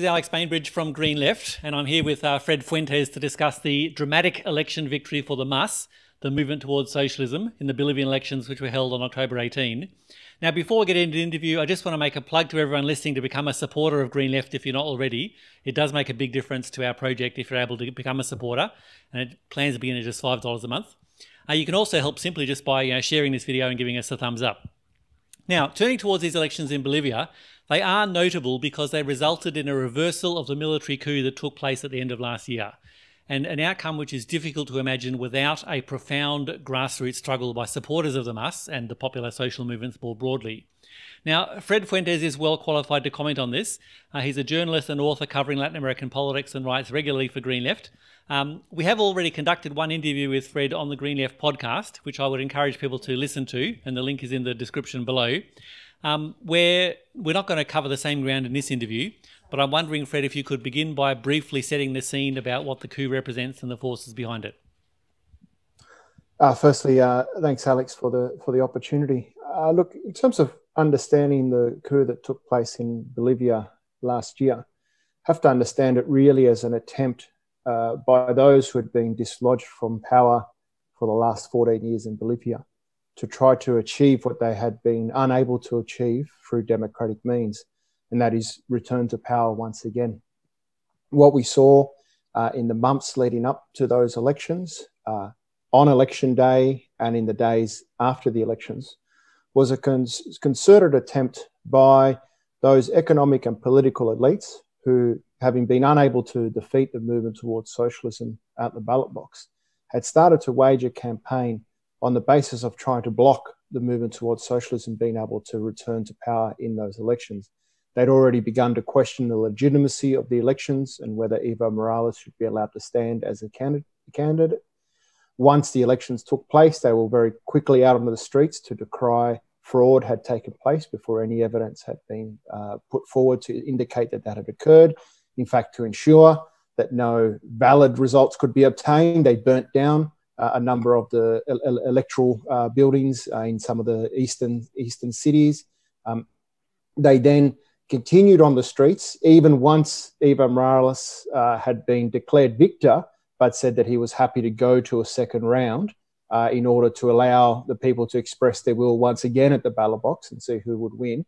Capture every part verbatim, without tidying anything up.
This is Alex Bainbridge from Green Left, and I'm here with uh, Fred Fuentes to discuss the dramatic election victory for the M A S, the Movement Towards Socialism, in the Bolivian elections which were held on October eighteenth. Now, before we get into the interview, I just want to make a plug to everyone listening to become a supporter of Green Left if you're not already. It does make a big difference to our project if you're able to become a supporter, and it plans to begin at just five dollars a month. Uh, you can also help simply just by you know, sharing this video and giving us a thumbs up. Now, turning towards these elections in Bolivia, they are notable because they resulted in a reversal of the military coup that took place at the end of last year, and an outcome which is difficult to imagine without a profound grassroots struggle by supporters of the M A S and the popular social movements more broadly. Now, Fred Fuentes is well qualified to comment on this. Uh, he's a journalist and author covering Latin American politics and writes regularly for Green Left. Um, we have already conducted one interview with Fred on the Green Left podcast, which I would encourage people to listen to, and the link is in the description below. Um, where we're not going to cover the same ground in this interview, but I'm wondering, Fred, if you could begin by briefly setting the scene about what the coup represents and the forces behind it. Uh, firstly, uh, thanks, Alex, for the for the opportunity. Uh, look, in terms of understanding the coup that took place in Bolivia last year, have to understand it really as an attempt uh, by those who had been dislodged from power for the last fourteen years in Bolivia to try to achieve what they had been unable to achieve through democratic means, and that is return to power once again. What we saw uh, in the months leading up to those elections, uh, on election day and in the days after the elections, was a cons concerted attempt by those economic and political elites who, having been unable to defeat the movement towards socialism at the ballot box, had started to wage a campaign on the basis of trying to block the movement towards socialism being able to return to power in those elections. They'd already begun to question the legitimacy of the elections and whether Evo Morales should be allowed to stand as a candidate. Once the elections took place, they were very quickly out onto the streets to decry fraud had taken place before any evidence had been uh, put forward to indicate that that had occurred. In fact, to ensure that no valid results could be obtained, they burnt down Uh, a number of the el electoral uh, buildings uh, in some of the eastern eastern cities. Um, they then continued on the streets, even once Evo Morales uh, had been declared victor, but said that he was happy to go to a second round uh, in order to allow the people to express their will once again at the ballot box and see who would win,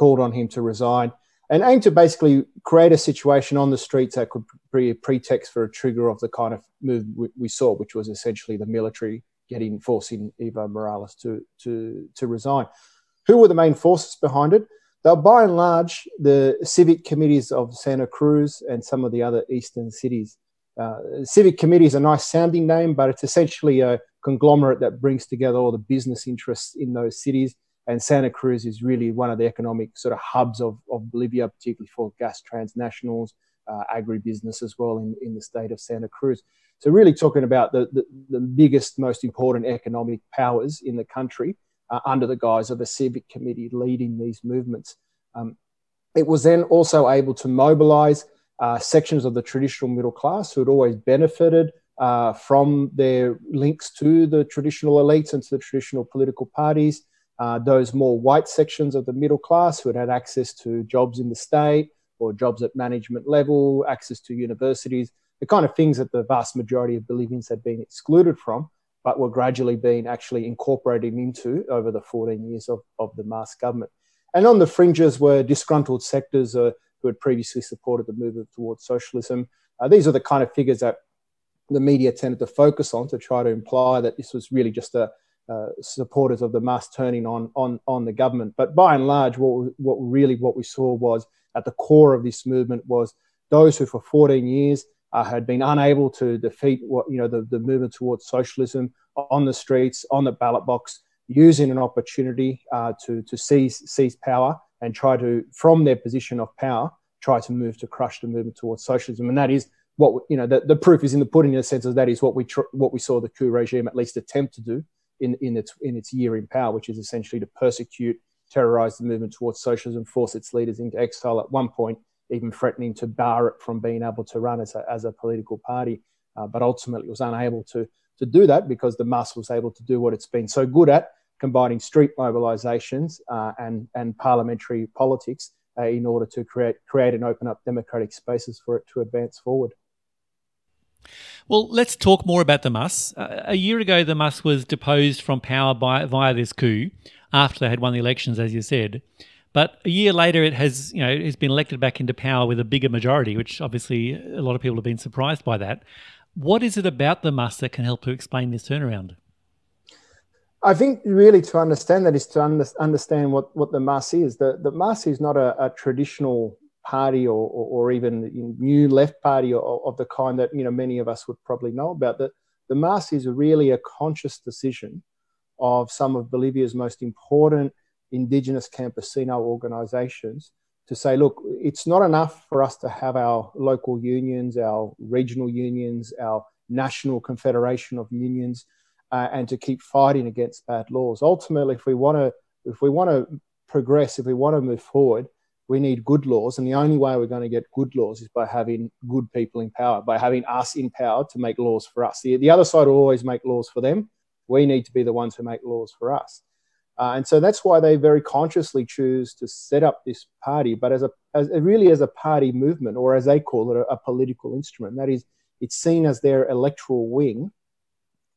called on him to resign, and aimed to basically create a situation on the streets that could be a pretext for a trigger of the kind of move we saw, which was essentially the military getting forcing Evo Morales to, to, to resign. Who were the main forces behind it? They were by and large the civic committees of Santa Cruz and some of the other eastern cities. Uh, civic committee is a nice sounding name, but it's essentially a conglomerate that brings together all the business interests in those cities. And Santa Cruz is really one of the economic sort of hubs of, of Bolivia, particularly for gas transnationals, uh, agribusiness as well in, in the state of Santa Cruz. So really talking about the, the, the biggest, most important economic powers in the country uh, under the guise of a civic committee leading these movements. Um, it was then also able to mobilize uh, sections of the traditional middle class who had always benefited uh, from their links to the traditional elites and to the traditional political parties. Uh, those more white sections of the middle class who had had access to jobs in the state or jobs at management level, access to universities, the kind of things that the vast majority of Bolivians had been excluded from, but were gradually being actually incorporated into over the fourteen years of, of the M A S government. And on the fringes were disgruntled sectors uh, who had previously supported the movement towards socialism. Uh, these are the kind of figures that the media tended to focus on to try to imply that this was really just a Uh, supporters of the M A S turning on, on on the government. But by and large, what what really what we saw was at the core of this movement was those who for fourteen years uh, had been unable to defeat what you know the, the movement towards socialism on the streets, on the ballot box, using an opportunity uh, to to seize seize power and try to, from their position of power, try to move to crush the movement towards socialism. And that is what you know the, the proof is in the pudding, in the sense that that is what we tr what we saw the coup regime at least attempt to do In, in, its, in its year in power, which is essentially to persecute, terrorise the movement towards socialism, force its leaders into exile, at one point even threatening to bar it from being able to run as a, as a political party. Uh, but ultimately was unable to, to do that because the M A S was able to do what it's been so good at, combining street mobilisations uh, and, and parliamentary politics uh, in order to create, create and open up democratic spaces for it to advance forward. Well, let's talk more about the M A S. Uh, a year ago, the M A S was deposed from power by, via this coup after they had won the elections, as you said. But a year later, it has, you know, it's been elected back into power with a bigger majority, which obviously a lot of people have been surprised by that. What is it about the M A S that can help to explain this turnaround? I think really to understand that is to under, understand what, what the M A S is. The, the M A S is not a, a traditional party or, or, or even new left party or, of the kind that, you know, many of us would probably know about. The, the M A S is really a conscious decision of some of Bolivia's most important indigenous campesino organisations to say, look, it's not enough for us to have our local unions, our regional unions, our national confederation of unions, Uh, and to keep fighting against bad laws. Ultimately, if we want to, if we want to progress, if we want to move forward, we need good laws. And the only way we're going to get good laws is by having good people in power, by having us in power to make laws for us. The, the other side will always make laws for them. We need to be the ones who make laws for us. Uh, and so that's why they very consciously choose to set up this party, but as a as really as a party movement, or as they call it, a, a political instrument. That is, it's seen as their electoral wing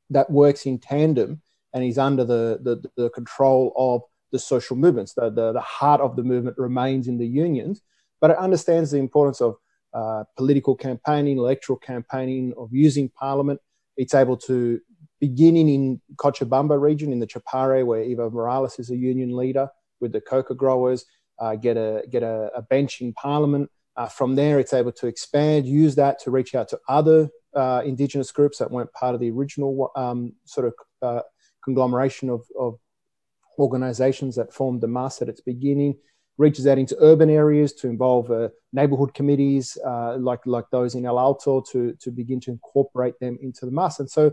that works in tandem and is under the, the, the control of the social movements. The, the, the heart of the movement remains in the unions, but it understands the importance of uh, political campaigning, electoral campaigning, of using parliament. It's able to, beginning in Cochabamba region, in the Chapare, where Evo Morales is a union leader with the coca growers, uh, get, a, get a, a bench in parliament. Uh, from there, it's able to expand, use that to reach out to other Uh, indigenous groups that weren't part of the original um, sort of uh, conglomeration of, of organisations that formed the M A S at its beginning, reaches out into urban areas to involve uh, neighbourhood committees uh, like, like those in El Alto to, to begin to incorporate them into the M A S. And so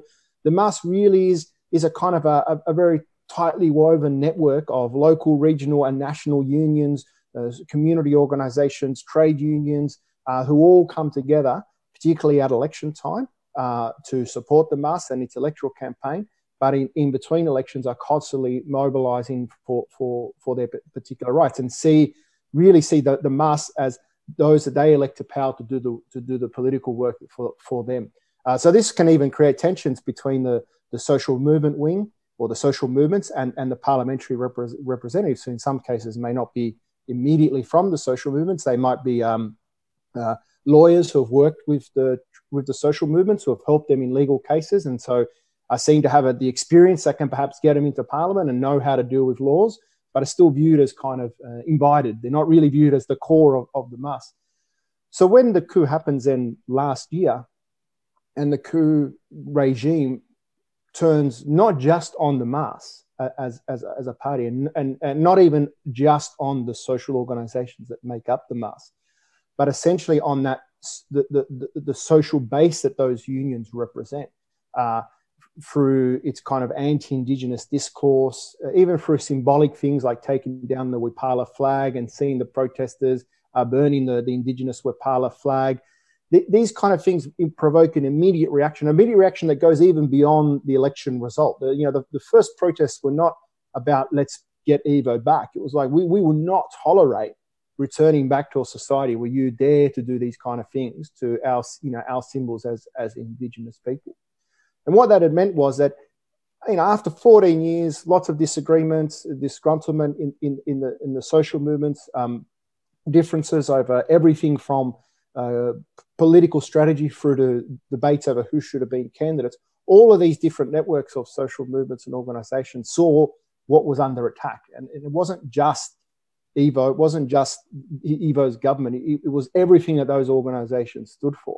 the M A S really is, is a kind of a, a very tightly woven network of local, regional and national unions, uh, community organisations, trade unions, uh, who all come together, particularly at election time, uh, to support the M A S and its electoral campaign, but in, in between elections are constantly mobilising for, for, for their particular rights, and see really see the, the M A S as those that they elect to power to do the, to do the political work for, for them. Uh, so this can even create tensions between the, the social movement wing or the social movements and, and the parliamentary repre- representatives, who in some cases may not be immediately from the social movements. They might be um, uh, lawyers who have worked with the with the social movements, who have helped them in legal cases, and so are seen to have a, the experience that can perhaps get them into parliament and know how to deal with laws, but are still viewed as kind of uh, invited. They're not really viewed as the core of, of the M A S. So when the coup happens then last year, and the coup regime turns not just on the M A S as, as, as a party, and, and, and not even just on the social organisations that make up the M A S, but essentially on that the, the, the social base that those unions represent, uh, through its kind of anti-Indigenous discourse, uh, even through symbolic things like taking down the Wipala flag and seeing the protesters uh, burning the, the Indigenous Wipala flag. Th these kind of things provoke an immediate reaction, an immediate reaction that goes even beyond the election result. The, you know, the, the first protests were not about let's get Evo back. It was like we, we will not tolerate returning back to a society where you dare to do these kind of things to our, you know, our symbols as, as Indigenous people. And what that had meant was that, you know, after fourteen years, lots of disagreements, disgruntlement in, in, in, the, in the social movements, um, differences over everything from uh, political strategy through to debates over who should have been candidates, all of these different networks of social movements and organisations saw what was under attack. And, and it wasn't just Evo, it wasn't just Evo's government, it, it was everything that those organisations stood for.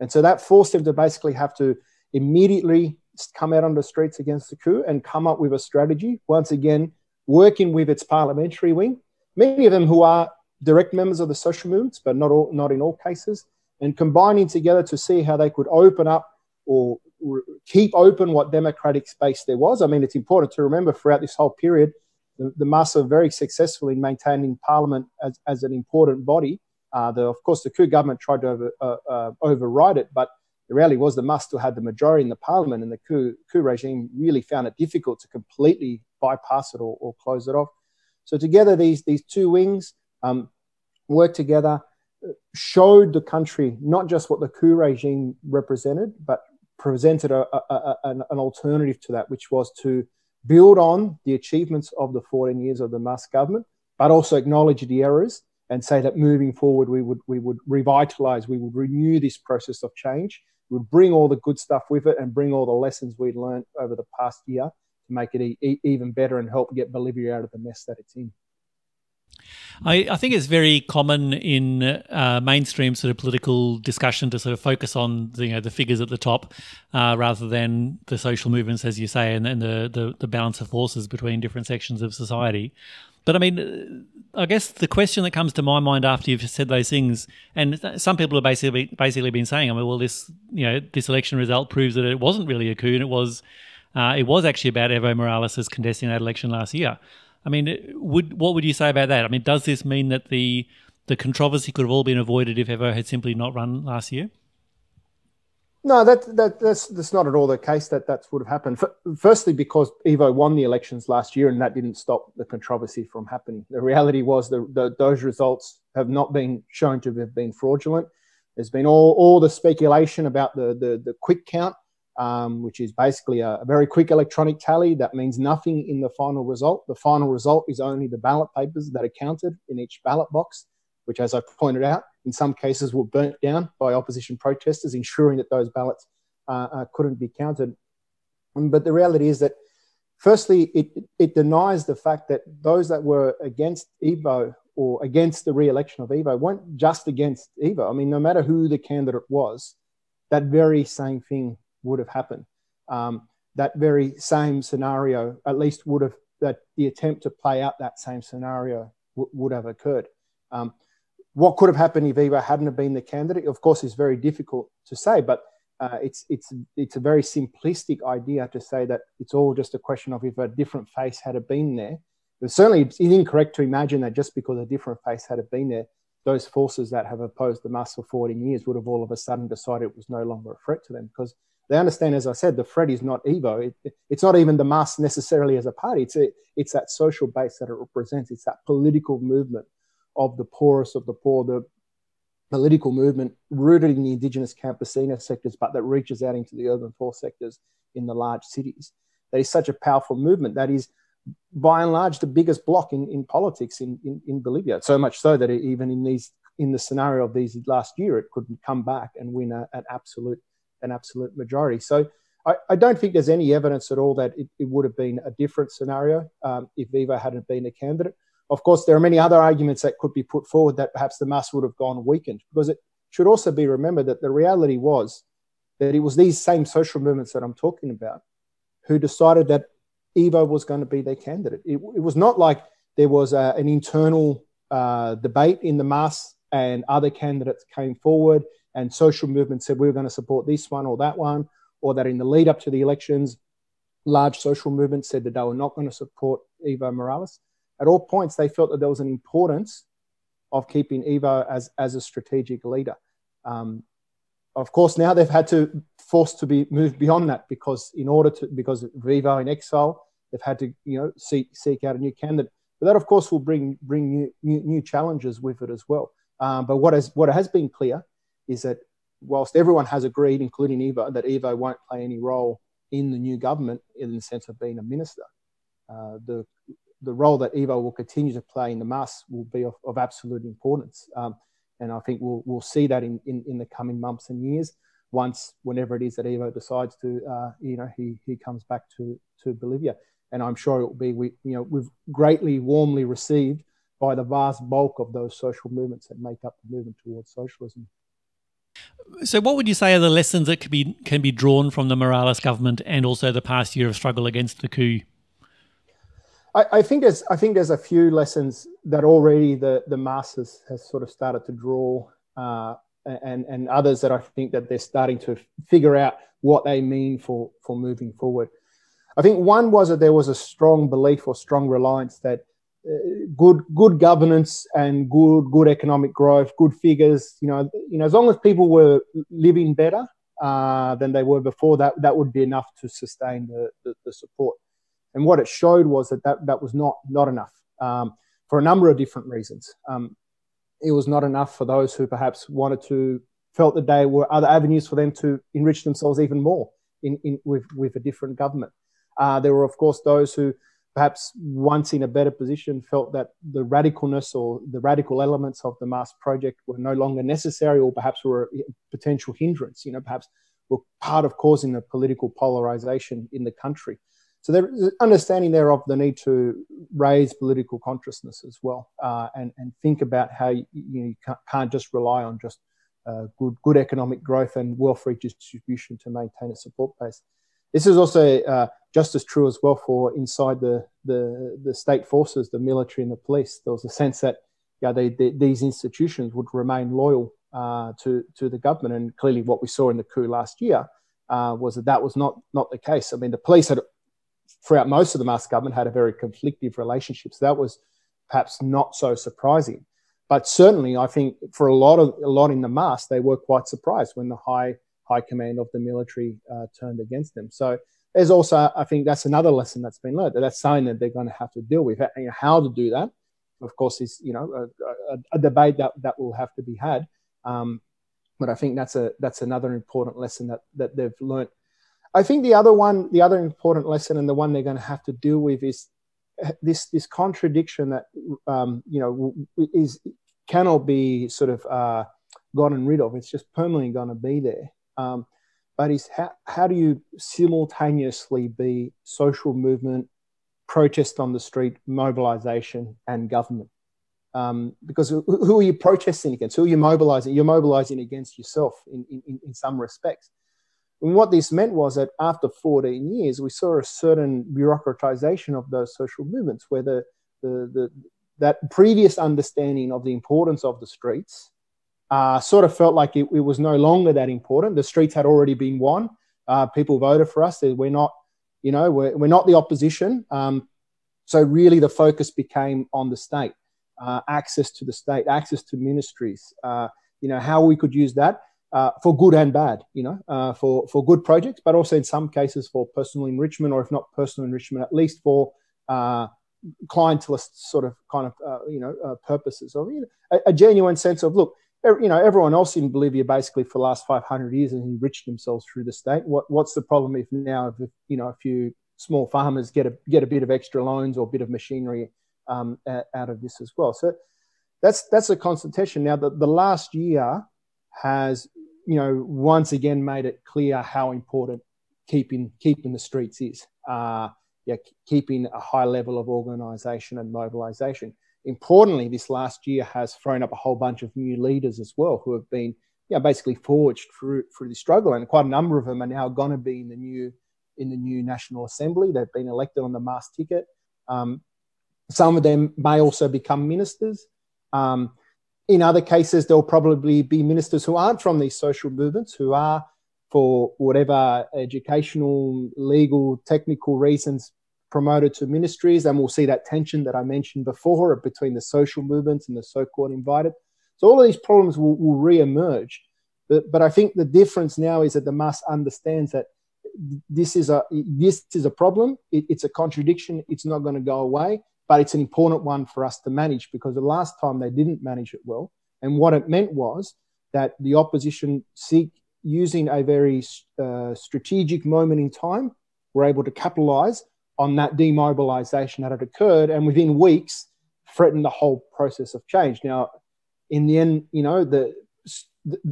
And so that forced them to basically have to immediately come out on the streets against the coup and come up with a strategy, once again, working with its parliamentary wing, many of them who are direct members of the social movements, but not, all, not in all cases, and combining together to see how they could open up or keep open what democratic space there was. I mean, it's important to remember throughout this whole period, The, the M A S are very successful in maintaining Parliament as, as an important body. Uh, the, of course, the coup government tried to over, uh, uh, override it, but the reality was the M A S still had the majority in the Parliament, and the coup, coup regime really found it difficult to completely bypass it or, or close it off. So together, these, these two wings, um, worked together, showed the country not just what the coup regime represented, but presented a, a, a, an, an alternative to that, which was to build on the achievements of the fourteen years of the M A S government, but also acknowledge the errors and say that moving forward, we would, we would revitalize, we would renew this process of change, we would bring all the good stuff with it and bring all the lessons we'd learned over the past year to make it e e even better and help get Bolivia out of the mess that it's in. I, I think it's very common in uh, mainstream sort of political discussion to sort of focus on the, you know, the figures at the top uh, rather than the social movements, as you say, and, and the, the, the balance of forces between different sections of society. But I mean, I guess the question that comes to my mind after you've said those things, and some people have basically basically been saying, I mean, well, this you know this election result proves that it wasn't really a coup, and it was uh, it was actually about Evo Morales' contesting that election last year. I mean, would what would you say about that? I mean, does this mean that the the controversy could have all been avoided if Evo had simply not run last year? No, that, that that's that's not at all the case. That that would have happened. F firstly, because Evo won the elections last year, and that didn't stop the controversy from happening. The reality was the, the those results have not been shown to have been fraudulent. There's been all all the speculation about the the, the quick count, um, which is basically a, a very quick electronic tally that means nothing in the final result. The final result is only the ballot papers that are counted in each ballot box, which, as I pointed out, in some cases were burnt down by opposition protesters, ensuring that those ballots uh, uh, couldn't be counted. But the reality is that, firstly, it, it denies the fact that those that were against Evo or against the re-election of Evo weren't just against Evo. I mean, no matter who the candidate was, that very same thing would have happened. Um, that very same scenario, at least would have, that the attempt to play out that same scenario would have occurred. Um, What could have happened if Evo hadn't have been the candidate, of course, is very difficult to say, but uh, it's, it's, it's a very simplistic idea to say that it's all just a question of if a different face had have been there. But certainly it's incorrect to imagine that just because a different face had have been there, those forces that have opposed the M A S for fourteen years would have all of a sudden decided it was no longer a threat to them, because they understand, as I said, the threat is not Evo. It, it, it's not even the M A S necessarily as a party. It's, a, it's that social base that it represents. It's that political movement of the poorest of the poor, the political movement rooted in the indigenous campesina sectors, but that reaches out into the urban poor sectors in the large cities. That is such a powerful movement. That is, by and large, the biggest block in, in politics in, in, in Bolivia. So much so that it, even in these, in the scenario of these last year, it could come back and win a, an absolute, an absolute majority. So I, I don't think there's any evidence at all that it, it would have been a different scenario um, if Evo hadn't been a candidate. Of course, there are many other arguments that could be put forward that perhaps the M A S would have gone weakened, because it should also be remembered that the reality was that it was these same social movements that I'm talking about who decided that Evo was going to be their candidate. It, it was not like there was a, an internal uh, debate in the M A S and other candidates came forward and social movements said we were going to support this one or that one, or that in the lead up to the elections, large social movements said that they were not going to support Evo Morales. At all points, they felt that there was an importance of keeping Evo as, as a strategic leader. Um, of course, now they've had to forced to be moved beyond that, because in order to, because of Evo in exile, they've had to you know seek seek out a new candidate. But that, of course, will bring bring new new, new challenges with it as well. Um, but what has what has been clear is that whilst everyone has agreed, including Evo, that Evo won't play any role in the new government in the sense of being a minister, uh, the the role that Evo will continue to play in the M A S will be of, of absolute importance. Um, and I think we'll, we'll see that in, in, in the coming months and years, once, whenever it is that Evo decides to, uh, you know, he, he comes back to, to Bolivia. And I'm sure it will be, we, you know, we've greatly, warmly received by the vast bulk of those social movements that make up the movement towards socialism. So what would you say are the lessons that can be, can be drawn from the Morales government and also the past year of struggle against the coup? I think there's I think there's a few lessons that already the the M A S has, has sort of started to draw, uh, and and others that I think that they're starting to figure out what they mean for for moving forward. I think one was that there was a strong belief or strong reliance that uh, good good governance and good good economic growth, good figures, you know, you know, as long as people were living better uh, than they were before, that that would be enough to sustain the the, the support. And what it showed was that that, that was not, not enough um, for a number of different reasons. Um, it was not enough for those who perhaps wanted to, felt that there were other avenues for them to enrich themselves even more in, in with, with a different government. Uh, there were, of course, those who perhaps once in a better position felt that the radicalness or the radical elements of the M A S project were no longer necessary, or perhaps were a potential hindrance, you know, perhaps were part of causing the political polarization in the country. So there's understanding there of the need to raise political consciousness as well, uh, and, and think about how you, you can't just rely on just uh, good, good economic growth and wealth redistribution to maintain a support base. This is also uh, just as true as well for inside the, the, the state forces, the military and the police. There was a sense that yeah, they, they, these institutions would remain loyal uh, to, to the government. And clearly what we saw in the coup last year uh, was that that was not, not the case. I mean, the police had, throughout most of the M A S government, had a very conflictive relationship. So that was perhaps not so surprising. But certainly I think for a lot, of, a lot in the M A S, they were quite surprised when the high... high command of the military uh, turned against them. So there's also, I think that's another lesson that's been learned, that that's something that they're going to have to deal with. You know, how to do that, of course, is, you know, a, a, a debate that, that will have to be had. Um, but I think that's a that's another important lesson that, that they've learned. I think the other one, the other important lesson, and the one they're going to have to deal with, is this this contradiction that, um, you know, is cannot be sort of uh, gotten rid of. It's just permanently going to be there. Um, but is how, how do you simultaneously be social movement, protest on the street, mobilization, and government? Um, because who are you protesting against? Who are you mobilizing? You're mobilizing against yourself in, in, in some respects. And what this meant was that after fourteen years, we saw a certain bureaucratization of those social movements, where the, the, the, that previous understanding of the importance of the streets Uh, sort of felt like it, it was no longer that important. The streets had already been won. Uh, people voted for us. We're not, you know, we're, we're not the opposition. Um, so really the focus became on the state, uh, access to the state, access to ministries, uh, you know, how we could use that uh, for good and bad, you know, uh, for, for good projects, but also in some cases for personal enrichment, or if not personal enrichment, at least for uh clientelist sort of kind of, uh, you know, uh, purposes, or you know, a, a genuine sense of, look, you know, everyone else in Bolivia basically for the last five hundred years has enriched themselves through the state. What, what's the problem if now, if, you know, a few small farmers get a get a bit of extra loans or a bit of machinery um, out of this as well? So that's that's a consultation. Now, the, the last year has, you know, once again made it clear how important keeping keeping the streets is. Uh, yeah, keeping a high level of organisation and mobilisation. Importantly, this last year has thrown up a whole bunch of new leaders as well, who have been, you know, basically forged through through the struggle, and quite a number of them are now going to be in the new in the new National Assembly. They've been elected on the M A S ticket. Um, some of them may also become ministers. Um, in other cases, there'll probably be ministers who aren't from these social movements, who are, for whatever educational, legal, technical reasons, promoted to ministries, and we'll see that tension that I mentioned before between the social movements and the so-called invited. So all of these problems will, will re-emerge. But, but I think the difference now is that the M A S understands that this is a, this is a problem. It, it's a contradiction. It's not going to go away, but it's an important one for us to manage, because the last time they didn't manage it well. And what it meant was that the opposition, seek, using a very uh, strategic moment in time, were able to capitalize on that demobilization that had occurred, and within weeks threatened the whole process of change. Now, in the end, you know, the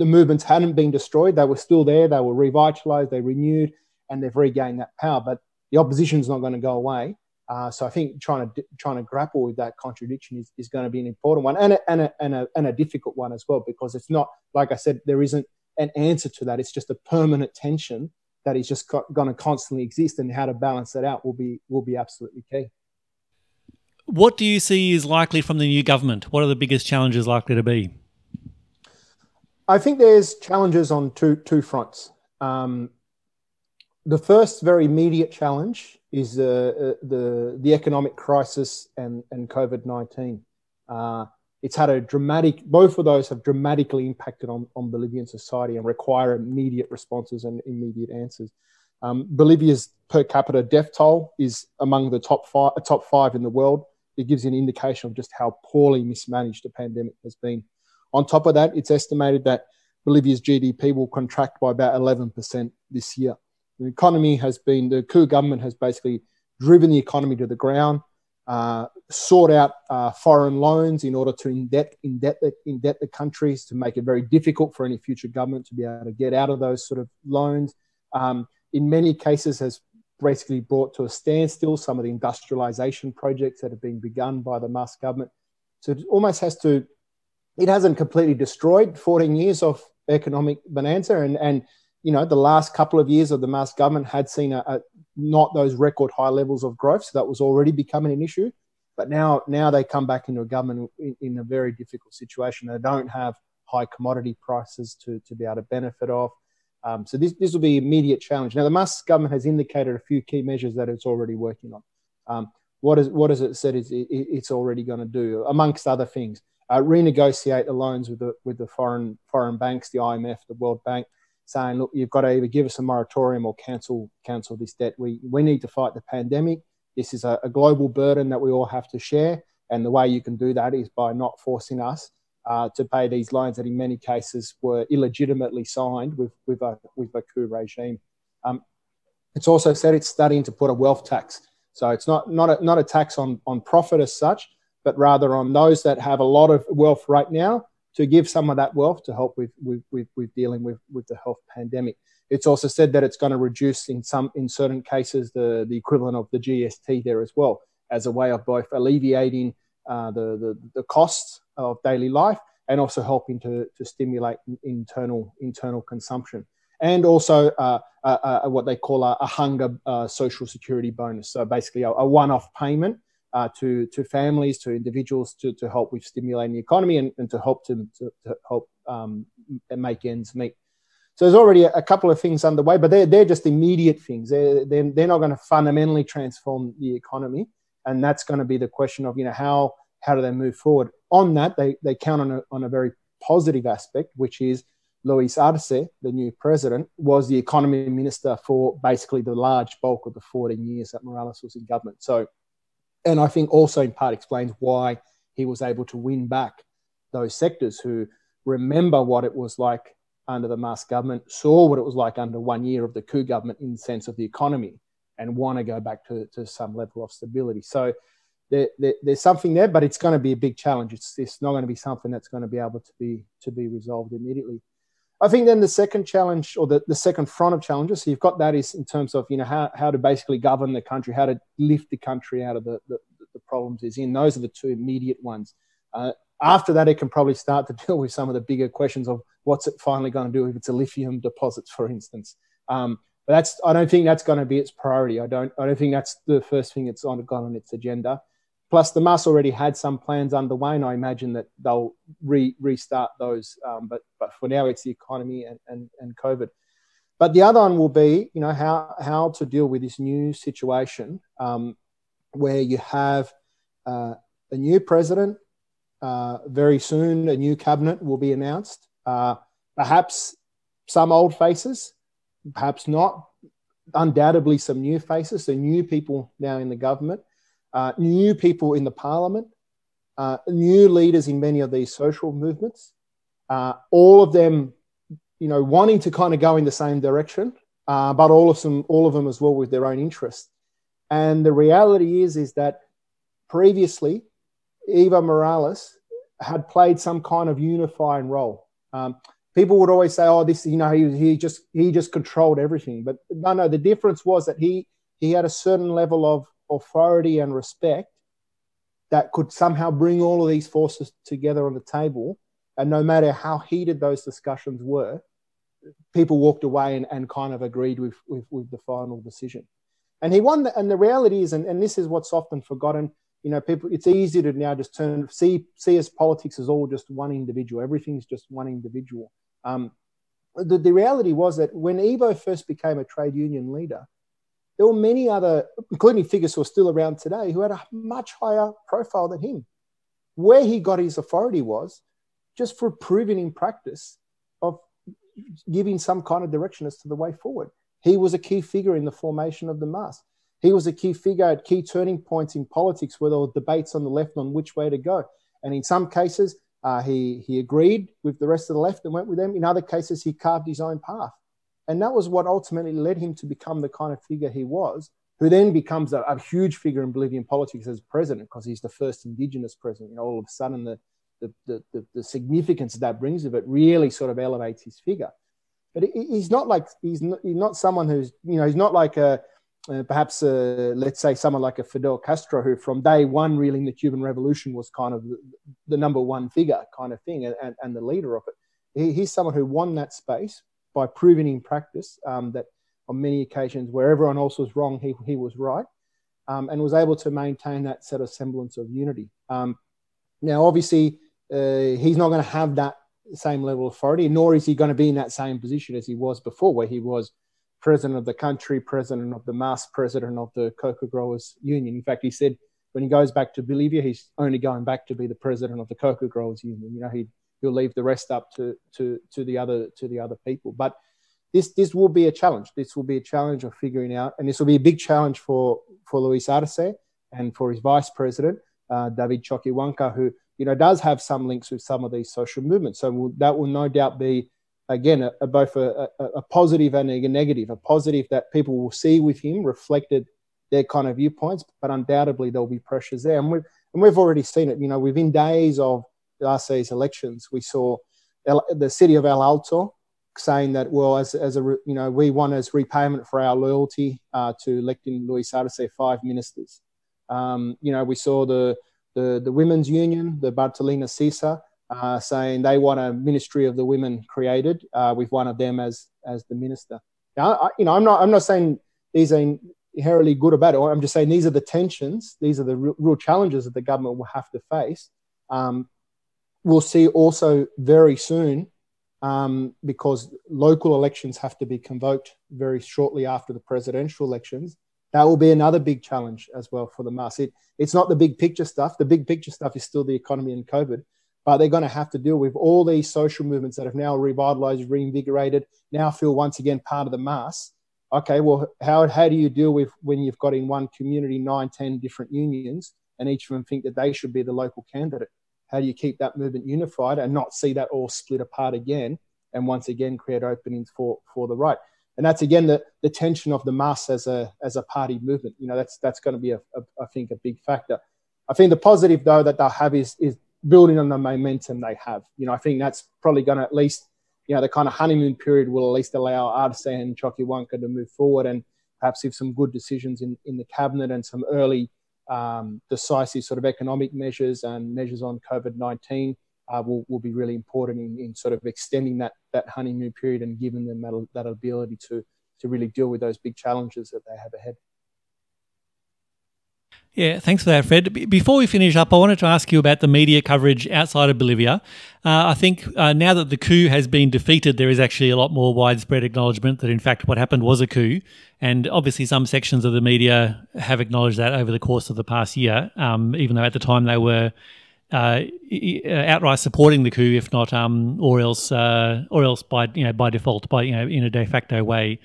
the movements hadn't been destroyed. They were still there. They were revitalized. They renewed, and they've regained that power. But the opposition's not going to go away. Uh, so I think trying to trying to grapple with that contradiction is, is going to be an important one, and a, and a, and a, and a difficult one as well, because it's not, like I said, there isn't an answer to that. It's just a permanent tension that is just going to constantly exist, and how to balance that out will be will be absolutely key. What do you see is likely from the new government? What are the biggest challenges likely to be? I think there's challenges on two two fronts. Um, the first very immediate challenge is uh, uh, the the economic crisis and and COVID nineteen. Uh, it's had a dramatic, both of those have dramatically impacted on, on Bolivian society and require immediate responses and immediate answers. Um, Bolivia's per capita death toll is among the top five, top five in the world. It gives you an indication of just how poorly mismanaged the pandemic has been. On top of that, it's estimated that Bolivia's G D P will contract by about eleven percent this year. The economy has been, the coup government has basically driven the economy to the ground, uh, sought out uh, foreign loans in order to indebt, indebt, indebt the countries to make it very difficult for any future government to be able to get out of those sort of loans. Um, in many cases has basically brought to a standstill some of the industrialization projects that have been begun by the M A S government. So it almost has to, it hasn't completely destroyed fourteen years of economic bonanza. And, and you know, the last couple of years of the M A S government had seen a, a, not those record high levels of growth. So that was already becoming an issue. But now, now they come back into a government in, in a very difficult situation. They don't have high commodity prices to, to be able to benefit off. Um, so this, this will be an immediate challenge. Now, the M A S government has indicated a few key measures that it's already working on. Um, what, is, what has it said is it, it's already going to do, amongst other things? Uh, renegotiate the loans with the, with the foreign, foreign banks, the I M F, the World Bank, saying, look, you've got to either give us a moratorium or cancel, cancel this debt. We, we need to fight the pandemic. This is a, a global burden that we all have to share. And the way you can do that is by not forcing us Uh, to pay these loans that in many cases were illegitimately signed with, with, a, with a coup regime. Um, it's also said it's studying to put a wealth tax. So it's not, not, a, not a tax on, on profit as such, but rather on those that have a lot of wealth right now to give some of that wealth to help with, with, with, with dealing with, with the health pandemic. It's also said that it's going to reduce in, some, in certain cases the, the equivalent of the G S T there as well, as a way of both alleviating uh, the, the, the costs of daily life and also helping to, to stimulate internal internal consumption, and also uh, uh, uh, what they call a, a hunger uh, social security bonus. So basically a, a one-off payment uh, to to families, to individuals, to, to help with stimulating the economy and, and to help to, to, to help um, make ends meet. So there's already a couple of things underway, but they're, they're just immediate things. They're, they're, they're not going to fundamentally transform the economy, and that's going to be the question of, you know, how How do they move forward? On that, they, they count on a, on a very positive aspect, which is Luis Arce, the new president, was the economy minister for basically the large bulk of the fourteen years that Morales was in government. So, and I think also in part explains why he was able to win back those sectors who remember what it was like under the M A S government, saw what it was like under one year of the coup government in the sense of the economy, and want to go back to, to some level of stability. So There, there, there's something there, but it's going to be a big challenge. It's, it's not going to be something that's going to be able to be to be resolved immediately. I think then the second challenge, or the, the second front of challenges, so you've got that is in terms of, you know, how, how to basically govern the country, how to lift the country out of the, the, the problems it's in. Those are the two immediate ones. Uh, after that, it can probably start to deal with some of the bigger questions of what's it finally going to do if it's a lithium deposits, for instance. Um, but that's I don't think that's going to be its priority. I don't I don't think that's the first thing it's on got on its agenda. Plus, the M A S already had some plans underway, and I imagine that they'll re restart those. Um, but but for now, it's the economy and, and, and COVID. But the other one will be, you know, how how to deal with this new situation um, where you have uh, a new president uh, very soon. A new cabinet will be announced. Uh, perhaps some old faces, perhaps not. Undoubtedly, some new faces, so new people now in the government. Uh, new people in the parliament, uh, new leaders in many of these social movements, uh, all of them, you know, wanting to kind of go in the same direction, uh, but all of them, all of them as well with their own interests. And the reality is, is that previously, Evo Morales had played some kind of unifying role. Um, people would always say, "Oh, this, you know, he he just he just controlled everything." But no, no, the difference was that he he had a certain level of authority and respect that could somehow bring all of these forces together on the table, and no matter how heated those discussions were, people walked away and, and kind of agreed with, with, with the final decision. And he won the, and the reality is, and, and this is what's often forgotten, you know, people, it's easy to now just turn see see as politics as all just one individual, everything's just one individual. Um, the, the reality was that when Evo first became a trade union leader, there were many other, including figures who are still around today, who had a much higher profile than him. Where he got his authority was just for proving in practice of giving some kind of direction as to the way forward. He was a key figure in the formation of the M A S. He was a key figure at key turning points in politics where there were debates on the left on which way to go. And in some cases, Uh, he, he agreed with the rest of the left and went with them. In other cases, he carved his own path. And that was what ultimately led him to become the kind of figure he was, who then becomes a, a huge figure in Bolivian politics as president, because he's the first indigenous president. You know, all of a sudden, the, the, the, the, the significance that brings of it really sort of elevates his figure. But he's not like, he's not, he's not someone who's, you know, he's not like a, uh, perhaps, a, let's say, someone like a Fidel Castro, who from day one, really, in the Cuban Revolution was kind of the, the number one figure kind of thing and, and the leader of it. He, he's someone who won that space by proving in practice um, that on many occasions where everyone else was wrong, he, he was right, um, and was able to maintain that sort of semblance of unity. Um, now, obviously, uh, he's not going to have that same level of authority, nor is he going to be in that same position as he was before, where he was president of the country, president of the M A S, president of the Coca Growers Union. In fact, he said when he goes back to Bolivia, he's only going back to be the president of the Coca Growers Union. You know, he, he'll leave the rest up to, to, to the other to the other people. But this this will be a challenge. This will be a challenge of figuring out, and this will be a big challenge for, for Luis Arce and for his vice president, uh, David Choquehuanca, who, you know, does have some links with some of these social movements. So we'll, that will no doubt be, again, a, a, both a, a, a positive and a negative, a positive that people will see with him reflected their kind of viewpoints, but undoubtedly there'll be pressures there. And we've, and we've already seen it. You know, within days of Arce's elections, we saw El, the city of El Alto saying that, well, as, as a, you know, we want as repayment for our loyalty uh, to electing Luis Arce five ministers. Um, you know, we saw the The, the women's union, the Bartolina Sisa, uh, saying they want a ministry of the women created uh, with one of them as as the minister. Now, I, you know, I'm not I'm not saying these are inherently good or bad. I'm just saying these are the tensions. These are the real, real challenges that the government will have to face. Um, we'll see also very soon, um, because local elections have to be convoked very shortly after the presidential elections. That will be another big challenge as well for the M A S. It, it's not the big picture stuff. The big picture stuff is still the economy and COVID, but they're going to have to deal with all these social movements that have now revitalized, reinvigorated, now feel once again part of the M A S. Okay, well, how, how do you deal with when you've got in one community nine, ten different unions and each of them think that they should be the local candidate? How do you keep that movement unified and not see that all split apart again and once again create openings for, for the right? And that's, again, the, the tension of the M A S as a, as a party movement. You know, that's that's going to be, a, a, I think, a big factor. I think the positive, though, that they'll have is, is building on the momentum they have. You know, I think that's probably going to at least, you know, the kind of honeymoon period will at least allow Arce and Choquehuanca to move forward and perhaps have some good decisions in, in the cabinet and some early um, decisive sort of economic measures and measures on COVID nineteen. Uh, will, will be really important in, in sort of extending that that honeymoon period and giving them that, that ability to to really deal with those big challenges that they have ahead. Yeah, thanks for that, Fred. B- before we finish up, I wanted to ask you about the media coverage outside of Bolivia. Uh, I think uh, now that the coup has been defeated, there is actually a lot more widespread acknowledgement that, in fact, what happened was a coup. And obviously some sections of the media have acknowledged that over the course of the past year, um, even though at the time they were Uh, outright supporting the coup, if not, um, or else, uh, or else by you know by default, by you know in a de facto way,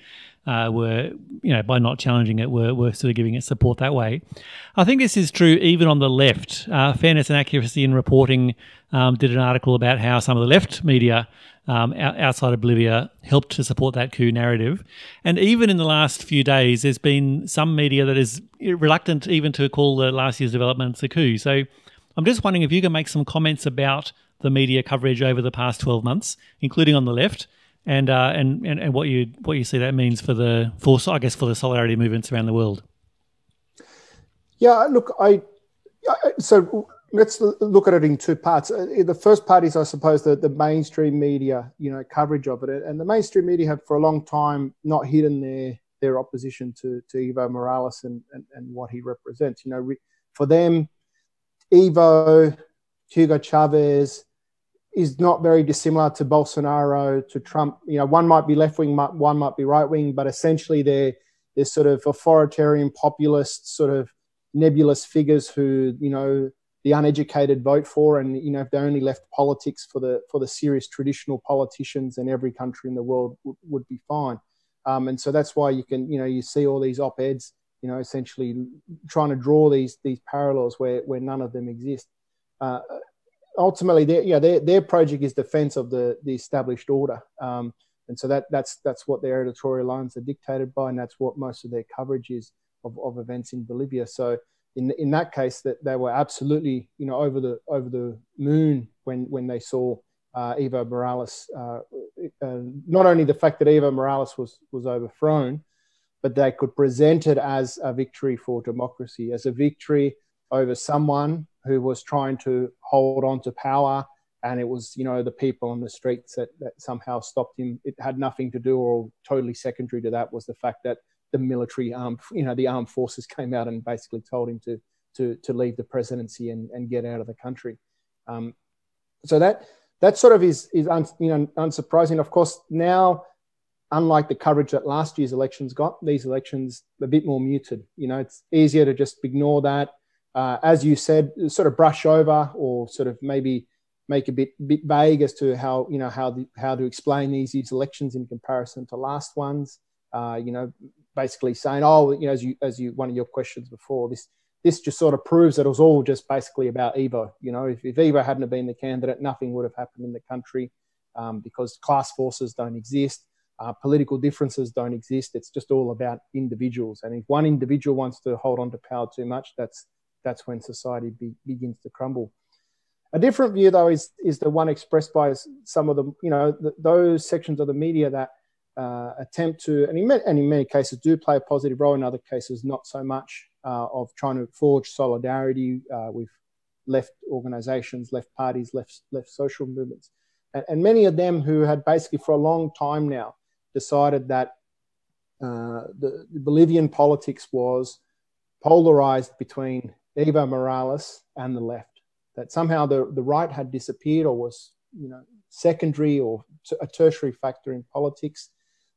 uh, were you know by not challenging it, were were sort of giving it support that way. I think this is true even on the left. Uh, Fairness and Accuracy in Reporting um, did an article about how some of the left media um, outside of Bolivia helped to support that coup narrative, and even in the last few days, there's been some media that is reluctant even to call the last year's developments a coup. So I'm just wondering if you can make some comments about the media coverage over the past twelve months, including on the left, and uh, and, and and what you what you see that means for the for I guess for the solidarity movements around the world. Yeah, look, I, I so let's look at it in two parts. The first part is, I suppose, the, the mainstream media, you know, coverage of it, and the mainstream media have for a long time not hidden their their opposition to to Evo Morales and and, and what he represents. You know, for them, Evo, Hugo Chavez is not very dissimilar to Bolsonaro, to Trump. You know, one might be left-wing, one might be right-wing, but essentially they're, they're sort of authoritarian, populist, sort of nebulous figures who, you know, the uneducated vote for, and, you know, if they only left politics for the for the serious traditional politicians, then every country in the world w- would be fine. Um, and so that's why you can, you know, you see all these op-eds, you know, essentially trying to draw these these parallels where, where none of them exist. Uh, ultimately, their, you know, their, their project is defense of the, the established order. Um, and so that, that's, that's what their editorial lines are dictated by, and that's what most of their coverage is of, of events in Bolivia. So in, in that case, that they were absolutely, you know, over the, over the moon when, when they saw uh, Evo Morales, uh, uh, not only the fact that Evo Morales was, was overthrown, but they could present it as a victory for democracy, as a victory over someone who was trying to hold on to power, and it was, you know, the people on the streets that, that somehow stopped him. It had nothing to do, or totally secondary to that, was the fact that the military armed, you know, the armed forces came out and basically told him to to to leave the presidency and, and get out of the country. Um, so that that sort of is is un, you know unsurprising. Of course, now, unlike the coverage that last year's elections got, these elections are a bit more muted. You know, it's easier to just ignore that. Uh, as you said, sort of brush over, or sort of maybe make a bit bit vague as to how, you know, how the, how to explain these, these elections in comparison to last ones. Uh, you know, basically saying, oh, you know, as you as you one of your questions before, this this just sort of proves that it was all just basically about Evo. You know, if, if Evo hadn't have been the candidate, nothing would have happened in the country, um, because class forces don't exist, uh, political differences don't exist. It's just all about individuals, and if one individual wants to hold on to power too much, that's that's when society be, begins to crumble. A different view, though, is is the one expressed by some of the, you know, the, those sections of the media that uh, attempt to, and in, many, and in many cases do play a positive role, in other cases not so much, uh, of trying to forge solidarity uh, with left organisations, left parties, left, left social movements. And, and many of them who had basically for a long time now decided that uh, the, the Bolivian politics was polarised between Evo Morales and the left, that somehow the, the right had disappeared, or was, you know, secondary or a tertiary factor in politics,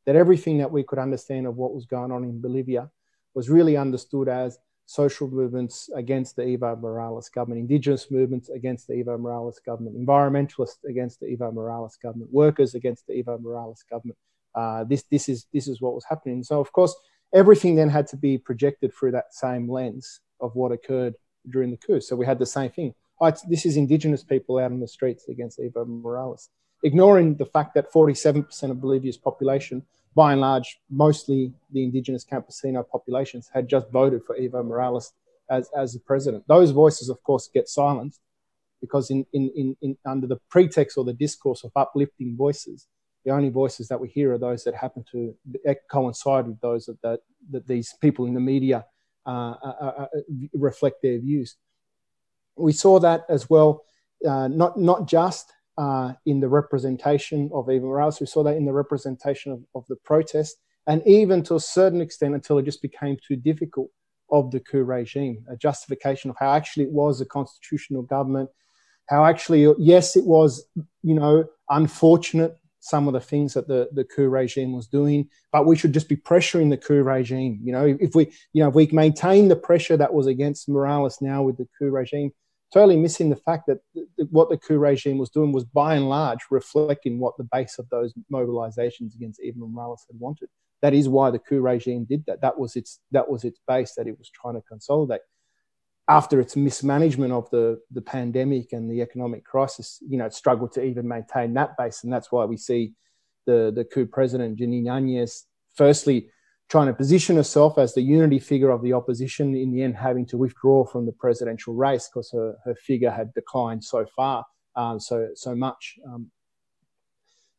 that everything that we could understand of what was going on in Bolivia was really understood as social movements against the Evo Morales government, indigenous movements against the Evo Morales government, environmentalists against the Evo Morales government, workers against the Evo Morales government. Uh, this, this, is, this is what was happening. So, of course, everything then had to be projected through that same lens of what occurred during the coup. So we had the same thing. Oh, this is indigenous people out on the streets against Evo Morales, ignoring the fact that forty-seven percent of Bolivia's population, by and large, mostly the indigenous campesino populations, had just voted for Evo Morales as, as the president. Those voices, of course, get silenced because in, in, in, in, under the pretext or the discourse of uplifting voices, the only voices that we hear are those that happen to coincide with those that, that, that these people in the media uh, uh, uh, reflect their views. We saw that as well, uh, not, not just uh, in the representation of Evo Morales. We saw that in the representation of, of the protest, and even to a certain extent until it just became too difficult, of the coup regime, a justification of how actually it was a constitutional government, how actually, yes, it was, you know, unfortunate, some of the things that the, the coup regime was doing, but we should just be pressuring the coup regime. You know, if we, you know, if we maintain the pressure that was against Morales now with the coup regime, totally missing the fact that th what the coup regime was doing was by and large reflecting what the base of those mobilizations against Evo Morales had wanted. That is why the coup regime did that. That was its, that was its base that it was trying to consolidate. After its mismanagement of the, the pandemic and the economic crisis, you know, it struggled to even maintain that base. And that's why we see the, the coup president, Janine Áñez, firstly trying to position herself as the unity figure of the opposition, in the end having to withdraw from the presidential race because her, her figure had declined so far, um, so, so much. Um,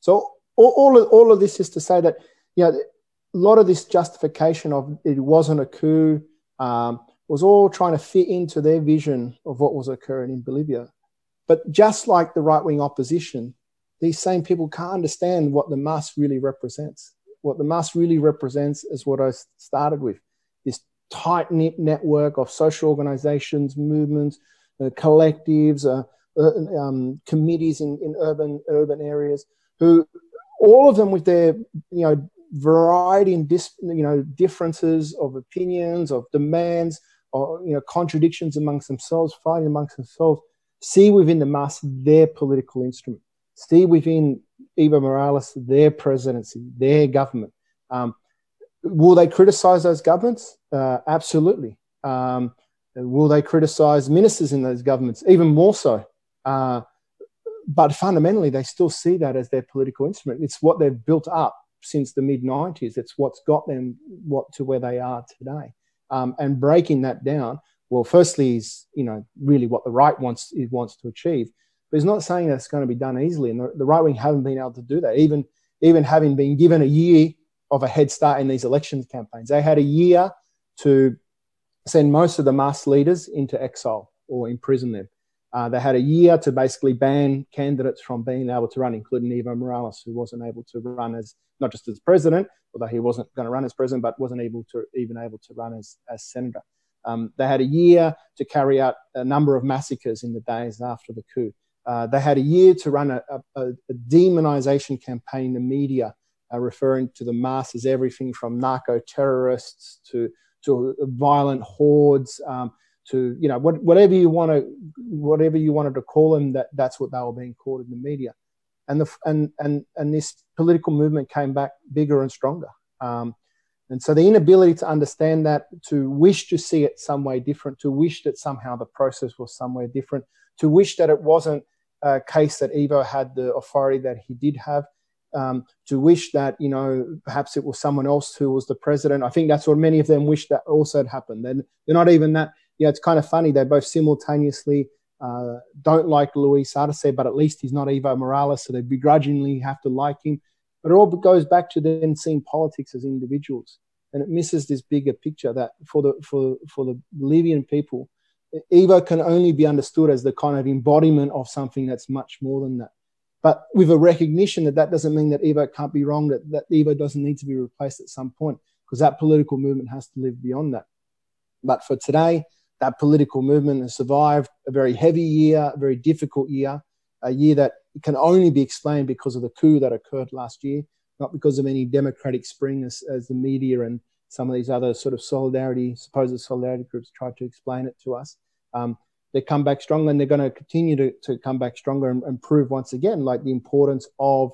so all, all, of, all of this is to say that, you know, a lot of this justification of it wasn't a coup, um, was all trying to fit into their vision of what was occurring in Bolivia. But just like the right-wing opposition, these same people can't understand what the M A S really represents. What the M A S really represents is what I started with, this tight-knit network of social organizations, movements, uh, collectives, uh, uh, um, committees in, in urban, urban areas, who all of them with their, you know, variety and dis, you know, differences of opinions, of demands, or, you know, contradictions amongst themselves, fighting amongst themselves, see within the M A S their political instrument, see within Evo Morales their presidency, their government. Um, will they criticise those governments? Uh, absolutely. Um, will they criticise ministers in those governments? Even more so. Uh, but fundamentally, they still see that as their political instrument. It's what they've built up since the mid nineties. It's what's got them what to where they are today. Um, and breaking that down, well, firstly, is you know really what the right wants it wants to achieve. But it's not saying that's going to be done easily. And the, the right wing haven't been able to do that, even even having been given a year of a head start in these election campaigns. They had a year to send most of the M A S leaders into exile or imprison them. Uh, they had a year to basically ban candidates from being able to run, including Evo Morales, who wasn't able to run as, not just as president, although he wasn't going to run as president, but wasn't able to even able to run as, as senator. Um, they had a year to carry out a number of massacres in the days after the coup. Uh, they had a year to run a, a, a demonization campaign in the media, uh, referring to the M A S as everything from narco-terrorists to, to violent hordes, um, to you know what, whatever you want to whatever you wanted to call them, that that's what they were being called in the media, and the and and and this political movement came back bigger and stronger. Um, and so the inability to understand that, to wish to see it some way different, to wish that somehow the process was somewhere different, to wish that it wasn't a case that Evo had the authority that he did have, um, to wish that you know perhaps it was someone else who was the president. I think that's what many of them wish that also had happened. Then they're not even that. You know, it's kind of funny. They both simultaneously uh, don't like Luis Arce, but at least he's not Evo Morales, so they begrudgingly have to like him. But it all goes back to then seeing politics as individuals, and it misses this bigger picture that for the for for the Bolivian people, Evo can only be understood as the kind of embodiment of something that's much more than that. But with a recognition that that doesn't mean that Evo can't be wrong, that, that Evo doesn't need to be replaced at some point, because that political movement has to live beyond that. But for today, that political movement has survived a very heavy year, a very difficult year, a year that can only be explained because of the coup that occurred last year, not because of any democratic spring as, as the media and some of these other sort of solidarity, supposed solidarity groups tried to explain it to us. Um, they come back stronger, and they're going to continue to, to come back stronger and, and prove once again like the importance of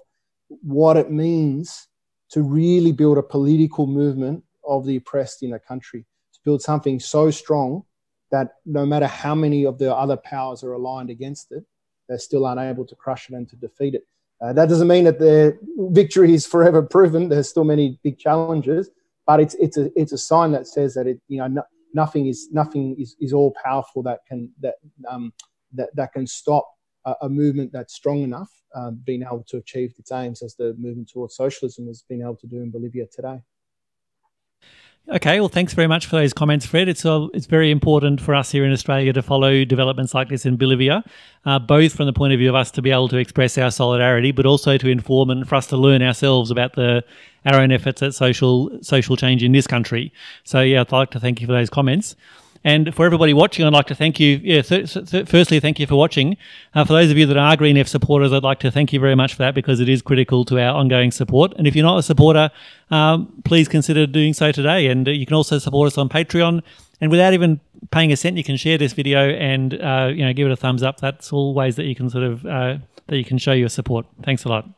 what it means to really build a political movement of the oppressed in a country, to build something so strong that no matter how many of the other powers are aligned against it, they're still unable to crush it and to defeat it. Uh, that doesn't mean that their victory is forever proven. There's still many big challenges, but it's it's a it's a sign that says that it you know no, nothing is nothing is, is all powerful that can that um that that can stop a, a movement that's strong enough um, being able to achieve its aims, as the movement towards socialism has been able to do in Bolivia today. Okay, well, thanks very much for those comments, Fred. It's uh, it's very important for us here in Australia to follow developments like this in Bolivia, uh, both from the point of view of us to be able to express our solidarity, but also to inform and for us to learn ourselves about the our own efforts at social social change in this country. So, yeah, I'd like to thank you for those comments. And for everybody watching, I'd like to thank you. Yeah, th th firstly, thank you for watching. Uh, for those of you that are Green Left supporters, I'd like to thank you very much for that, because it is critical to our ongoing support. And if you're not a supporter, um, please consider doing so today. And uh, you can also support us on Patreon. And without even paying a cent, you can share this video and uh, you know give it a thumbs up. That's all ways that you can sort of uh, that you can show your support. Thanks a lot.